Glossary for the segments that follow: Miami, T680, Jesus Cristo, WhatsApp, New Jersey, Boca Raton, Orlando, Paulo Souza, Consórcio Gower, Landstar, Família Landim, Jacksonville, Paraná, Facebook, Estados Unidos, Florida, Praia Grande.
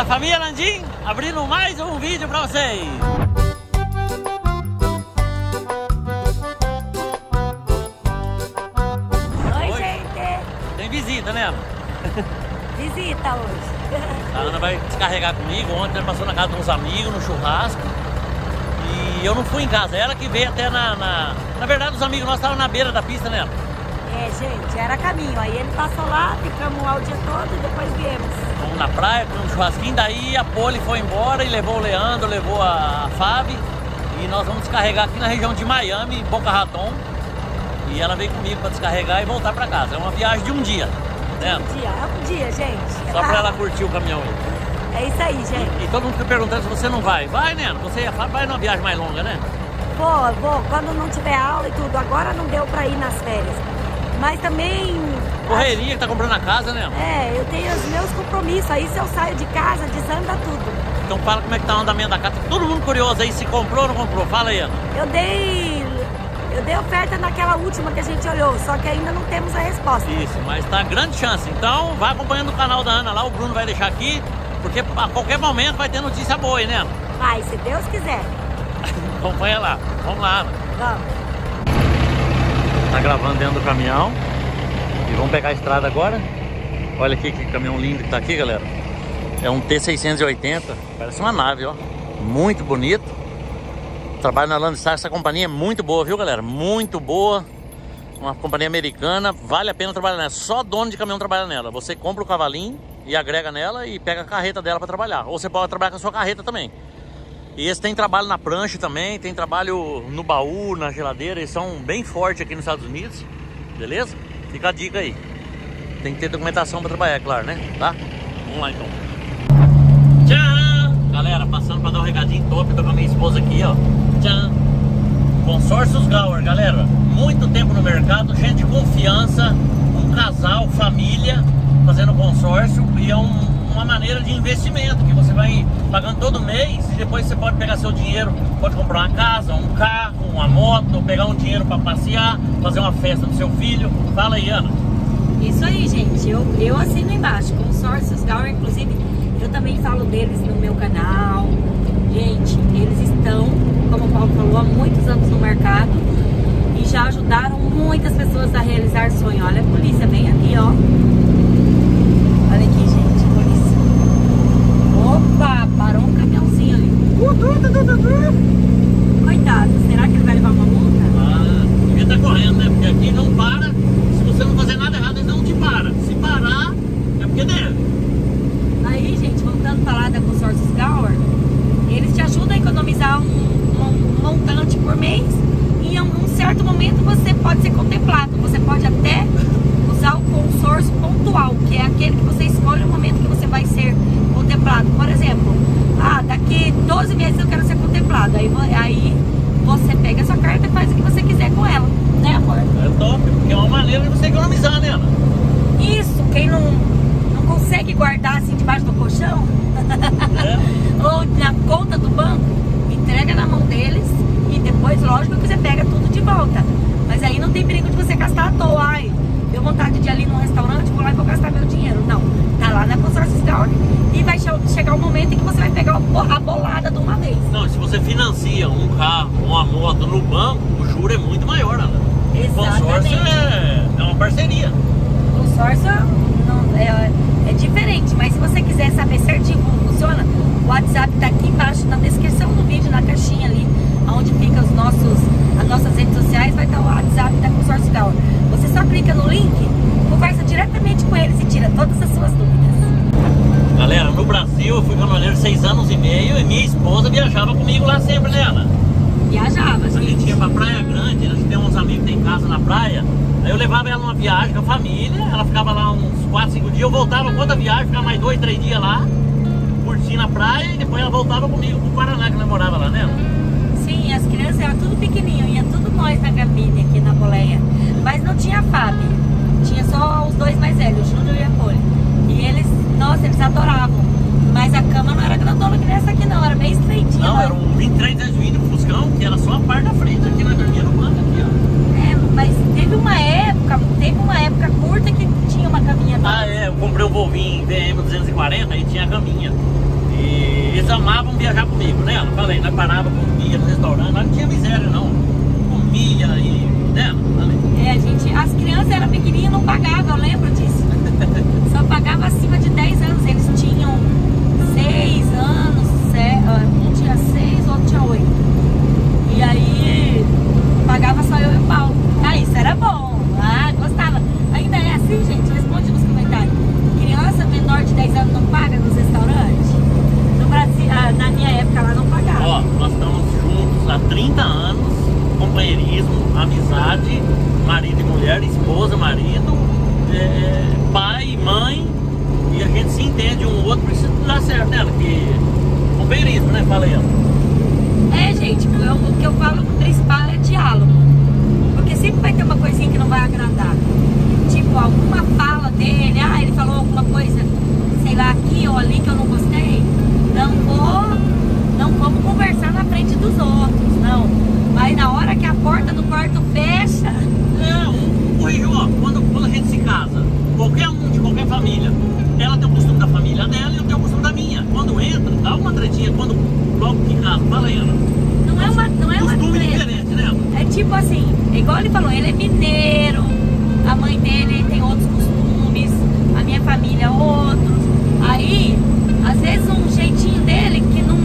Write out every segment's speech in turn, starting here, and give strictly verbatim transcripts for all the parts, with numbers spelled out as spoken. da família Landim, abrindo mais um vídeo para vocês. Oi, hoje, gente. Tem visita, né, Ana? Visita hoje. A Ana vai descarregar comigo. Ontem ela passou na casa de uns amigos, no churrasco. E eu não fui em casa. Ela que veio até na... Na, na verdade, os amigos nossos estavam na beira da pista, né, Ana? É, gente, era caminho. Aí ele passou lá, ficamos lá o dia todo e depois viemos. Fomos na praia, com um churrasquinho, daí a Poli foi embora e levou o Leandro, levou a, a Fábio. E nós vamos descarregar aqui na região de Miami, Boca Raton. E ela veio comigo para descarregar e voltar para casa. É uma viagem de um dia, né? Um dia, é um dia, gente. Só para ela curtir o caminhão aí. É isso aí, gente. E, e todo mundo fica perguntando se você não vai. Vai, né? Você e a Fábio vai numa viagem mais longa, né? Vou, vou. Quando não tiver aula e tudo. Agora não deu para ir nas férias. Mas também... Correria, que tá comprando a casa, né? É, eu tenho os meus compromissos. Aí se eu saio de casa, desanda tudo. Então fala como é que tá o andamento da casa. Todo mundo curioso aí, se comprou ou não comprou. Fala aí, Ana. Eu dei... Eu dei oferta naquela última que a gente olhou. Só que ainda não temos a resposta. Isso, mas tá grande chance. Então vai acompanhando o canal da Ana lá. O Bruno vai deixar aqui. Porque a qualquer momento vai ter notícia boa aí, né? Vai, se Deus quiser. Acompanha lá. Vamos lá, Ana. Vamos. Tá gravando dentro do caminhão e vamos pegar a estrada agora. Olha aqui que caminhão lindo que tá aqui, galera. É um T seiscentos e oitenta, parece uma nave, ó. Muito bonito. Trabalho na Landstar, essa companhia é muito boa, viu, galera? Muito boa. Uma companhia americana, vale a pena trabalhar nela. Só dono de caminhão trabalha nela. Você compra o cavalinho e agrega nela e pega a carreta dela para trabalhar. Ou você pode trabalhar com a sua carreta também. E esse tem trabalho na prancha também, tem trabalho no baú, na geladeira. Eles são bem fortes aqui nos Estados Unidos, beleza? Fica a dica aí. Tem que ter documentação para trabalhar, é claro, né? Tá? Vamos lá então. Tchau! Galera, passando para dar um recadinho top, tô com a minha esposa aqui, ó. Tchau! Consórcios Gower, galera. Muito tempo no mercado, gente de confiança, um casal, família, fazendo consórcio e é um... uma maneira de investimento que você vai pagando todo mês e depois você pode pegar seu dinheiro, pode comprar uma casa, um carro, uma moto, ou pegar um dinheiro para passear, fazer uma festa do seu filho. Fala aí, Ana. Isso aí, gente, eu, eu assino embaixo, Consórcios Gower, inclusive eu também falo deles no meu canal. Gente, eles estão, como o Paulo falou, há muitos anos no mercado e já ajudaram muitas pessoas a realizar sonho. Olha a polícia bem aqui, ó. Olha aqui, gente. Opa, parou um caminhãozinho ali. Coitado, será que ele vai levar uma multa? Ah, devia estar correndo, né? Porque aqui não para. Se você não fazer nada errado, ele não te para. Se parar, é porque deve. Aí, gente, voltando para lá da Consórcios Gower, eles te ajudam a economizar um, um montante por mês. E em um certo momento você pode ser contemplado. Você pode até usar o consórcio pontual, que é aquele que você escolhe o momento que você vai ser contemplado. Por exemplo, ah, daqui doze meses eu quero ser contemplado. Aí, aí você pega a sua carta e faz o que você quiser com ela, né, amor? É top, porque é uma maneira de você economizar, né, Ana? Isso, quem não, não consegue guardar assim debaixo do colchão, é. Ou na conta do banco, entrega na mão deles e depois, lógico, que você pega tudo de volta. Mas aí não tem perigo de você gastar à toa. Ai, deu vontade de ir ali num restaurante, vou lá e vou gastar meu dinheiro. Não, tá lá na Consórcios Gower e vai chegar o momento em que você vai pegar a bolada de uma vez. Não, se você financia um carro, uma moto no banco, o juro é muito maior, né? Exatamente. O consórcio é, é uma parceria. O consórcio não, é, é diferente, mas se você quiser saber certinho como funciona, o WhatsApp tá aqui embaixo na descrição do vídeo, na caixinha ali, onde fica os nossos, as nossas redes sociais, vai estar o WhatsApp da Consórcios Gower. Você só clica no link, conversa diretamente com eles e tira todas as suas dúvidas. Galera, no Brasil eu fui caminhoneiro seis anos e meio e minha esposa viajava comigo lá sempre, né, Ana? Viajava, gente. A gente ia pra Praia Grande, a gente tem uns amigos que tem casa na praia, aí eu levava ela numa viagem com a família, ela ficava lá uns quatro, cinco dias, eu voltava com outra viagem, ficava mais dois, três dias lá, curtindo a praia e depois ela voltava comigo pro Paraná, que ela morava lá, né? Sim, as crianças eram tudo pequenininho, ia tudo nós na cabine aqui na boleia. Mas não tinha a Fábio, tinha só os dois mais velhos, o Júnior e a Poli. E eles, nossa, eles adoravam. Mas a cama não era grandona que nessa aqui não, era bem estreitinha. Não, era um vinte e três de no Fuscão, que era só a parte da frente aqui, nós dormíamos no banco aqui, ó. É, mas teve uma época, teve uma época curta que tinha uma caminha. Ah, é, eu comprei um Volvinho V M duzentos e quarenta e tinha a caminha. E eles amavam viajar comigo, né? Eu falei, nós parávamos, comia no restaurante, nós não tinha miséria não. Comia e, né? Falei. É, gente, as crianças eram pequenininhas, não pagavam, eu lembro disso. Só pagava acima de dez anos, eles tinham seis anos, um tinha seis, outro tinha oito. E aí pagava só eu e o Paulo. Ah, isso era bom. Ah, gostava. Ainda é assim, gente? Responde nos comentários. Criança menor de dez anos não paga nos restaurantes? No Brasil, ah, na minha época lá não pagava. Ó, nós estamos juntos há trinta anos, companheirismo, amizade, marido e mulher, esposa, marido, é, pai, mãe, e a gente se entende um outro, precisa dar certo, né? Porque companheirismo, né? Falei. É, gente, eu, o que eu falo com o principal é diálogo. Porque sempre vai ter uma coisinha que não vai agradar. Tipo, alguma fala dele, ah, ele falou alguma coisa, sei lá, aqui ou ali que eu não gostei. Não vou, não vamos conversar na frente dos outros, não. Mas na hora que a porta do quarto fecha. É, o Rio, ó, quando, quando a gente se casa, qualquer um de qualquer família, ela tem o costume da família dela e eu tenho o costume da minha. Quando entra, dá uma tretinha, quando logo que casa, fala aí, Ana. Não é uma, não é uma diferente, né? É tipo assim, igual ele falou, ele é mineiro, a mãe dele tem outros costumes, a minha família outros. Aí, às vezes um jeitinho dele que, não,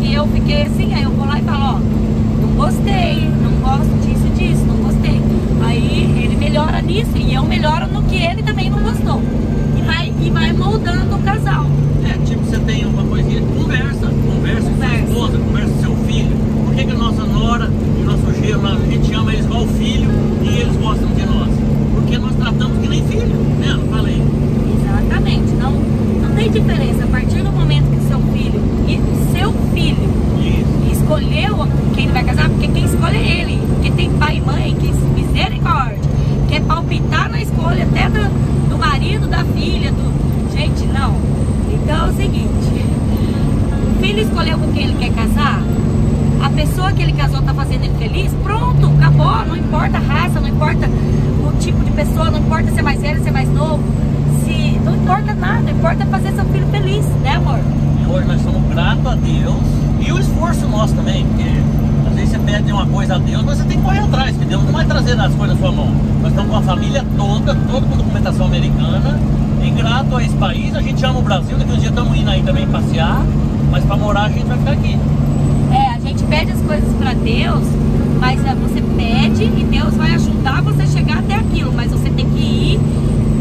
que eu fiquei assim, aí eu vou lá e falo, ó, não gostei, não gosto disso, disso, não gostei. Aí ele melhora nisso e eu melhoro no que ele também não gostou. Vai, e vai moldando o casal. É, tipo, você tem uma coisinha, conversa, conversa, conversa com sua esposa, conversa com seu filho. Por que que a nossa nora e o nosso genro, a gente ama eles igual filho e eles gostam de nós? Porque nós tratamos que nem filho, né? Não falei? Exatamente, não, não tem diferença. A partir do momento que o seu filho, e o seu filho Isso. escolheu quem vai casar, porque quem escolhe é ele. Porque tem pai e mãe que misericórdia, quer palpitar na escolha até do... do marido, da filha, do... Gente, não. Então é o seguinte, o filho escolheu com quem ele quer casar, a pessoa que ele casou tá fazendo ele feliz, pronto, acabou, não importa a raça, não importa o tipo de pessoa, não importa se é mais velho, se é mais novo, se... não importa nada, importa fazer seu filho feliz, né, amor? E hoje nós somos gratos a Deus e o esforço nosso também, porque... às vezes você pede uma coisa a Deus, mas você tem que correr atrás, que Deus não vai trazer as coisas na sua mão. Nós estamos com a família toda, toda com documentação americana, e grato a esse país, a gente ama o Brasil, daqui uns dias estamos indo aí também passear, mas para morar a gente vai ficar aqui. É, a gente pede as coisas para Deus, mas você pede e Deus vai ajudar você a chegar até aquilo, mas você tem que ir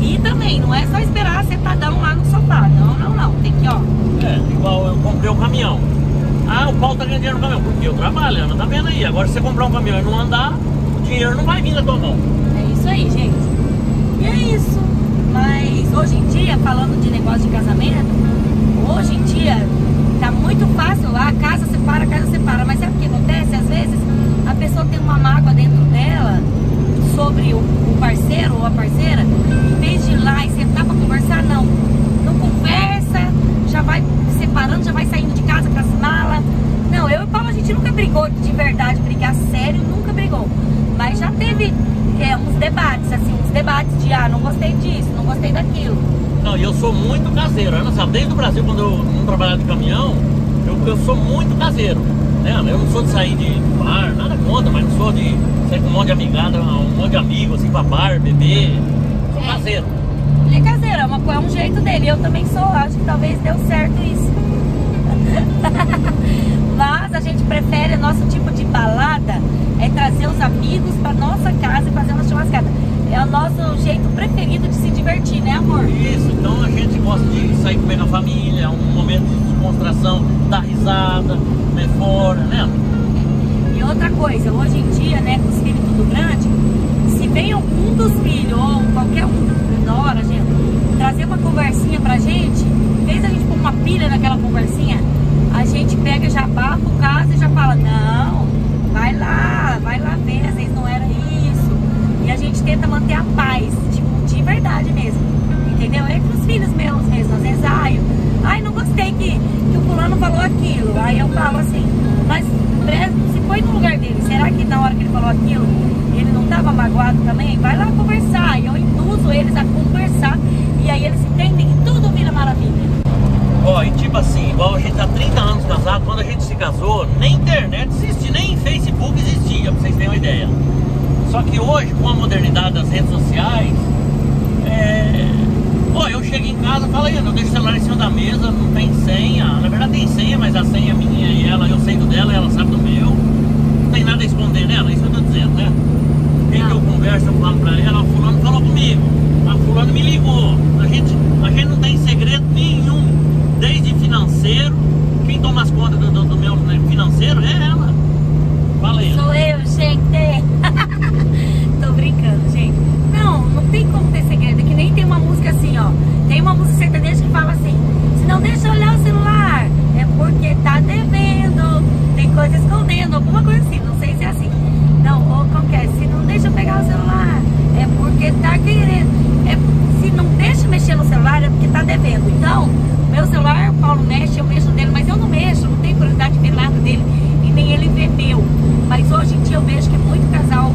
e também, não é só esperar sentadão lá no sofá, não, não, não, tem que, ó. É, igual eu comprei um caminhão. Ah, o Paulo tá ganhando dinheiro no caminhão, porque eu trabalho, Ana, tá vendo aí? Agora se você comprar um caminhão e não andar, o dinheiro não vai vir na tua mão. É isso aí, gente. E é isso. Mas hoje em dia, falando de negócio de casamento, hoje em dia tá muito fácil lá, casa separa, casa separa. Mas sabe o que acontece? Às vezes a pessoa tem uma mágoa dentro dela sobre o parceiro ou a parceira, em vez de ir lá e sentar pra conversar, não. Não conversa, já vai separando, já vai saindo de casa com as malas. Não, eu e o Paulo, a gente nunca brigou de verdade, brigar sério, nunca brigou. Mas já teve é, uns debates, assim, uns debates de ah, não gostei disso, não gostei daquilo. Não, e eu sou muito caseiro, Ana sabe, desde o Brasil, quando eu não trabalhava de caminhão, eu, eu sou muito caseiro, né? Eu não sou de sair de bar, nada contra, mas não sou de sair com um monte de amigada, um monte de amigo, assim, pra bar, beber, sou é. caseiro. Ele é caseiro, é, uma, é um jeito dele, eu também sou, acho que talvez deu certo isso. Mas a gente prefere, nosso tipo de balada é trazer os amigos pra nossa casa e fazer uma churrascada. É o nosso jeito preferido de se divertir, né, amor? Isso, então a gente gosta de sair comer na família, um momento de descontração, dar risada, comer fora, né? E outra coisa, hoje em dia, né, com os filhos tudo grande, se vem algum dos filhos ou qualquer um hora, gente, trazer uma conversinha pra gente, em vez da gente pôr uma pilha naquela conversinha, a gente pega, já bata o caso e já fala, não, vai lá, vai lá ver, às vezes não era isso, e a gente tenta manter a paz, tipo, de verdade mesmo, entendeu? É com os filhos meus mesmo, às vezes, ai, ai não gostei que, que o fulano falou aquilo, aí eu falo assim, mas se foi no lugar dele, será que na hora que ele falou aquilo, ele não tava magoado também? Vai lá conversar, e eu induzo eles a conversar, e aí eles entendem que tudo vira maravilha. Ó, e que, tipo assim, igual a gente tá trinta anos casado, quando a gente se casou, nem internet existia, nem Facebook existia, pra vocês terem uma ideia. Só que hoje, com a modernidade das redes sociais, é... Pô, eu chego em casa e falo, eu deixo o celular em cima da mesa, não tem senha. Na verdade tem senha, mas a senha é minha e ela, eu sei do dela, ela sabe do meu. Não tem nada a esconder nela, isso que eu tô dizendo, né? Tem que eu converso, eu falo pra ela, o fulano falou comigo, a fulano me ligou. A gente, a gente não tem segredo nenhum, desde financeiro, quem toma as contas do, do, do meu financeiro é ela. Fala aí. Sou eu, gente. Tô brincando, gente. Não, não tem como ter segredo, é que nem tem uma música assim, ó. Tem uma música sertaneja que fala assim, se não deixa olhar o celular, é porque tá devendo, tem coisa escondendo, alguma coisa assim, não sei se é assim. Não, ou qualquer, se não deixa eu pegar o celular, é porque tá querendo. É, se não deixa mexer no celular, é porque tá devendo. Então, meu celular, o Paulo mexe, eu mexo nele, mas eu não mexo, não tenho curiosidade de ver nada dele e nem ele vê meu. Mas hoje em dia eu vejo que muito casal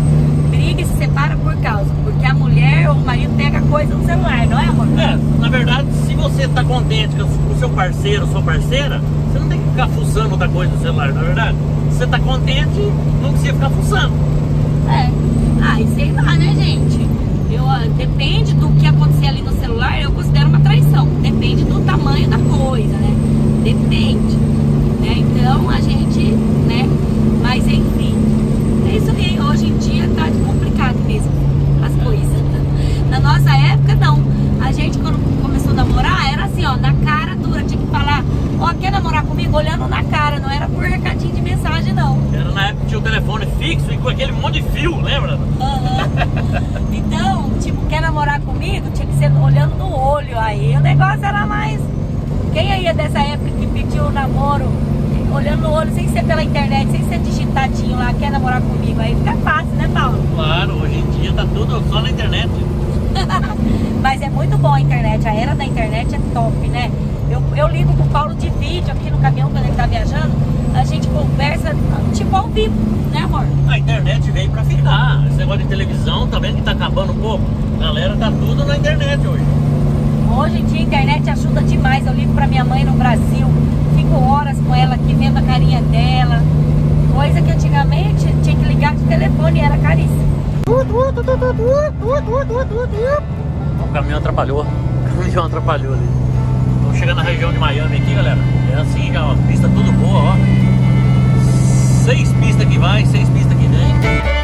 briga e se separa por causa, porque a mulher ou o marido pega coisa no celular, não é, amor? É, na verdade, se você tá contente com o seu parceiro ou sua parceira, você não tem que ficar fuçando outra coisa no celular, não é verdade? Se você tá contente, não precisa ficar fuçando. É. Ah, e sei lá, né, gente? Eu, depende do que acontecer ali no celular, eu considero uma traição. Depende do tamanho da coisa, né? Depende. Né? Então, a gente, né? Mas, enfim. É isso aí. Hoje em dia tá complicado mesmo as coisas. Na nossa época, não. A gente, quando começou a namorar, era assim, ó, na cara dura. Tinha que falar, ó, quer namorar comigo? Olhando na cara. Não era por recadinho de mensagem, não. Era na época que tinha o telefone fixo e com aquele monte de fio, lembra? Uhum. Então, tipo, quer namorar comigo? Tinha que ser olhando no olho. Aí o negócio era mais... Quem aí é dessa época que pediu o namoro olhando no olho, sem ser pela internet, sem ser digitadinho lá, quer namorar comigo? Aí fica fácil, né, Paulo? Claro, hoje em dia tá tudo só na internet. Mas é muito bom a internet, a era da internet é top, né? Eu, eu ligo pro Paulo de vídeo aqui no caminhão quando ele tá viajando, a gente conversa tipo ao vivo, né, amor? A internet veio pra ficar, esse negócio de televisão, tá vendo que tá acabando um pouco? A galera tá tudo na internet hoje. Hoje em dia a internet ajuda demais, eu ligo pra minha mãe no Brasil, fico horas com ela aqui vendo a carinha dela, coisa que antigamente tinha que ligar de telefone e era caríssimo. O caminhão atrapalhou, o caminhão atrapalhou ali. Estamos chegando na região de Miami aqui, galera. É assim já, ó, pista tudo boa, ó. Seis pistas que vai, seis pistas que vem.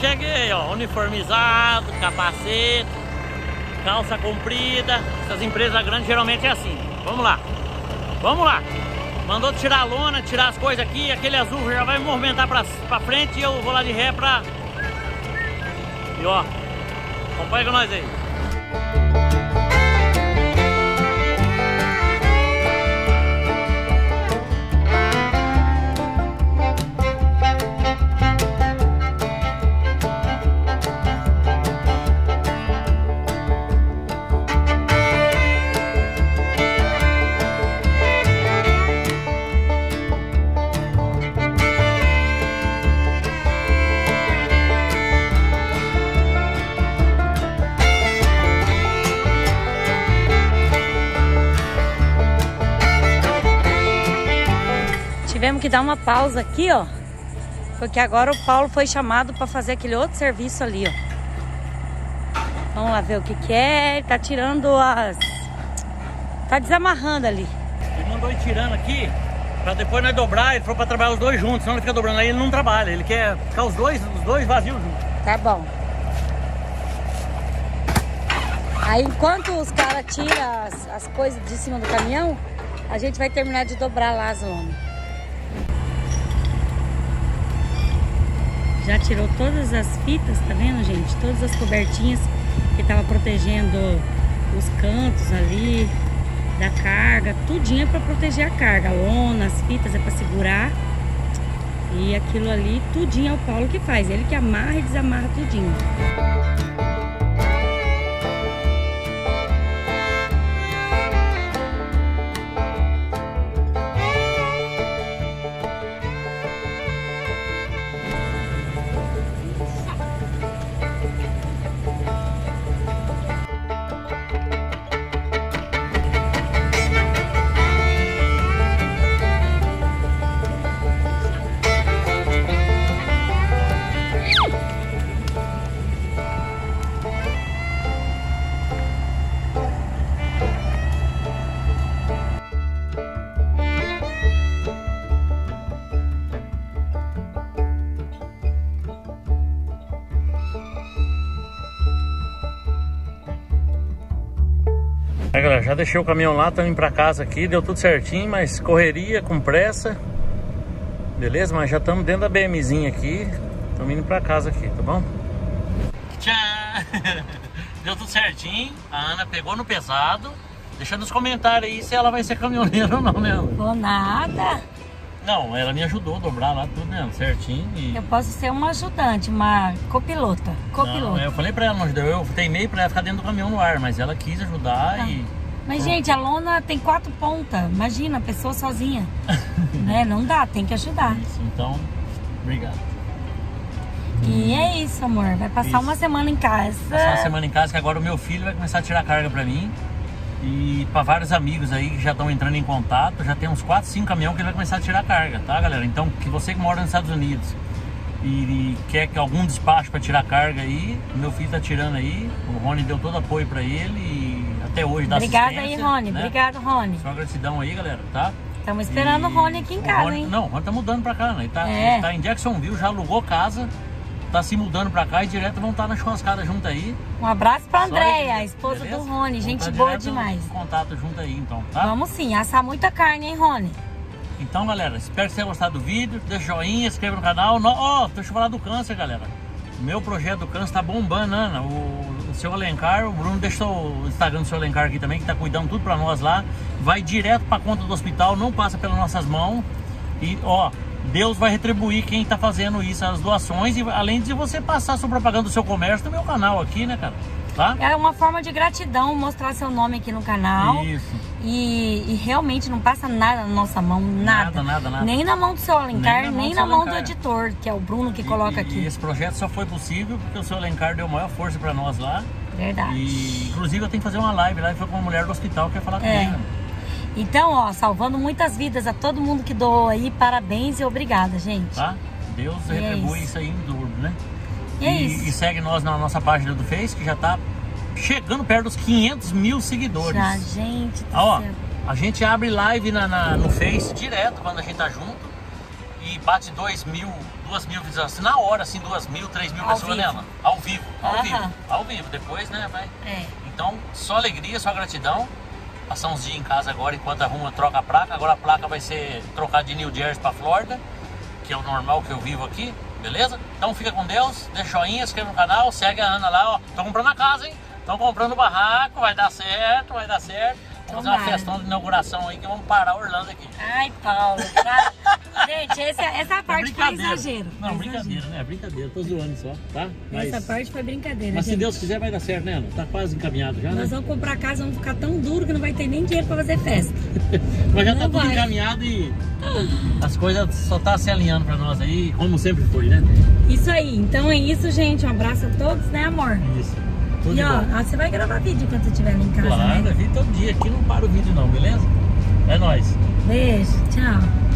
Cheguei, ó, uniformizado, capacete, calça comprida. Essas empresas grandes geralmente é assim. Vamos lá, vamos lá. Mandou tirar a lona, tirar as coisas aqui. Aquele azul já vai movimentar pra, pra frente e eu vou lá de ré pra... E ó, acompanha com nós aí. Tivemos que dar uma pausa aqui, ó, porque agora o Paulo foi chamado para fazer aquele outro serviço ali, ó. Vamos lá ver o que que é. Ele tá tirando as... Tá desamarrando ali. Ele mandou ir tirando aqui, para depois nós dobrar. Ele foi para trabalhar os dois juntos, senão ele fica dobrando. Aí ele não trabalha, ele quer ficar os dois, os dois vazios juntos. Tá bom. Aí enquanto os caras tiram as, as coisas de cima do caminhão, a gente vai terminar de dobrar lá as lonas. Já tirou todas as fitas, tá vendo, gente? Todas as cobertinhas que tava protegendo os cantos ali da carga. Tudinho é pra proteger a carga. A lona, as fitas é pra segurar. E aquilo ali, tudinho é o Paulo que faz. Ele que amarra e desamarra tudinho. já deixei o caminhão lá, tô indo pra casa aqui, deu tudo certinho, mas correria, com pressa. Beleza? Mas já estamos dentro da BMzinha aqui, estamos indo pra casa aqui, tá bom? Tchau! Deu tudo certinho, a Ana pegou no pesado. Deixa nos comentários aí se ela vai ser caminhoneira ou não, né, Ana? Vou nada. Não, ela me ajudou a dobrar lá tudo, né, certinho. E... eu posso ser uma ajudante, uma copilota. Copilota. Não, eu falei pra ela, não ajudou. Eu teimei pra ela ficar dentro do caminhão no ar, mas ela quis ajudar ah. e... Mas, pronto. Gente, a lona tem quatro pontas. Imagina, a pessoa sozinha. Né? Não dá, tem que ajudar. Isso, então, obrigado. E é isso, amor. Vai passar isso. uma semana em casa. Vai passar uma semana em casa, que agora o meu filho vai começar a tirar carga pra mim. E para vários amigos aí que já estão entrando em contato, já tem uns quatro, cinco caminhões que ele vai começar a tirar carga, tá, galera? Então, que você que mora nos Estados Unidos e, e quer que algum despacho para tirar carga aí, meu filho tá tirando aí, o Rony deu todo apoio para ele e até hoje dá Obrigada assistência. Obrigado aí, Rony. Né? Obrigado, Rony. Só gratidão aí, galera, tá? Estamos esperando e o Rony aqui em casa, Rony, hein? Não, o Rony tá mudando para cá, né? Ele tá, é. ele tá em Jacksonville, já alugou casa. Tá se mudando pra cá e direto vão estar na churrascada junto aí. Um abraço pra Andréia, a esposa beleza? do Rony. Gente boa demais. Um contato junto aí, então, tá? Vamos sim, assar muita carne, hein, Rony? Então, galera, espero que tenham gostado do vídeo. Deixa joinha, inscreva no canal. Ó, oh, deixa eu falar do câncer, galera. O meu projeto do câncer tá bombando, Ana. O, o seu Alencar, o Bruno deixou o Instagram do seu Alencar aqui também, que tá cuidando tudo pra nós lá. Vai direto pra conta do hospital, não passa pelas nossas mãos. E, ó... Deus vai retribuir quem está fazendo isso, as doações, e além de você passar a sua propaganda do seu comércio no meu canal aqui, né, cara? Tá? É uma forma de gratidão mostrar seu nome aqui no canal. Isso. E, e realmente não passa nada na nossa mão, nada. Nada, nada, nada. Nem na mão do seu Alencar, nem na mão, nem do, na mão do editor, que é o Bruno que e, coloca e, aqui. E esse projeto só foi possível porque o seu Alencar deu maior força para nós lá. Verdade. E, inclusive, eu tenho que fazer uma live lá, e foi com uma mulher do hospital que ia falar é. comigo. Então, ó, salvando muitas vidas a todo mundo que doou aí, parabéns e obrigada, gente. Tá? Deus e retribui é isso. isso aí em dobro, né? E, e é isso. E segue nós na nossa página do Face, que já tá chegando perto dos quinhentos mil seguidores. Já, gente. Ó, céu. a gente abre live na, na, no Face direto quando a gente tá junto e bate dois mil, duas mil visualizações. Na hora, assim, duas mil, três mil pessoas nela. Ao vivo, ao uh-huh. vivo, ao vivo. Depois, né, vai. É. Então, só alegria, só gratidão. Passar uns dias em casa agora, enquanto arruma, troca a placa. Agora a placa vai ser trocada de New Jersey para Florida, que é o normal que eu vivo aqui, beleza? Então fica com Deus, deixa joinha, se inscreva no canal, segue a Ana lá, ó. Tô comprando a casa, hein? Tô comprando o barraco, vai dar certo, vai dar certo. Vamos Tomara. fazer uma festão de inauguração aí, que vamos parar Orlando aqui. Ai, Paulo, tá? Gente, essa, essa parte é foi exagero. Não, foi brincadeira, exagero. né? Brincadeira, tô zoando só, tá? Mas... essa parte foi brincadeira, Mas gente. se Deus quiser vai dar certo, né, Ana? Tá quase encaminhado já, Nós né? Nós vamos comprar casa, vamos ficar tão duro que não vai ter nem dinheiro pra fazer festa. Mas já não tá vai. tudo encaminhado e as coisas só tá se alinhando pra nós aí, como sempre foi, né? Isso aí, então é isso, gente. Um abraço a todos, né, amor? Isso. E ó, ó, você vai gravar vídeo quando você estiver em casa, claro, né? Claro, todo dia. Aqui não para o vídeo não, beleza? É nóis. Beijo, tchau.